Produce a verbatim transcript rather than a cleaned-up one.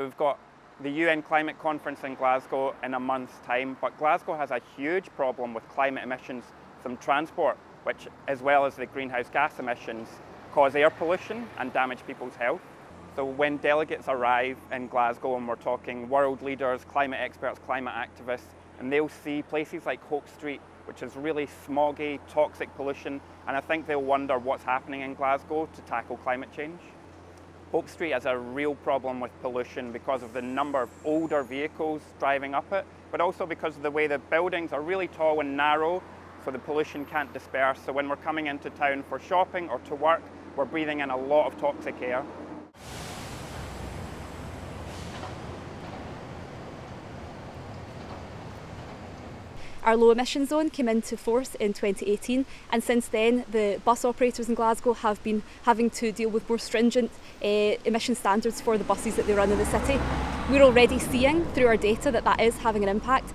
So we've got the U N Climate Conference in Glasgow in a month's time, but Glasgow has a huge problem with climate emissions from transport, which, as well as the greenhouse gas emissions, cause air pollution and damage people's health. So when delegates arrive in Glasgow, and we're talking world leaders, climate experts, climate activists, and they'll see places like Hope Street, which is really smoggy, toxic pollution, and I think they'll wonder what's happening in Glasgow to tackle climate change. Hope Street has a real problem with pollution because of the number of older vehicles driving up it, but also because of the way the buildings are really tall and narrow, so the pollution can't disperse. So when we're coming into town for shopping or to work, we're breathing in a lot of toxic air. Our low emission zone came into force in twenty eighteen, and since then the bus operators in Glasgow have been having to deal with more stringent uh, emission standards for the buses that they run in the city. We're already seeing through our data that that is having an impact,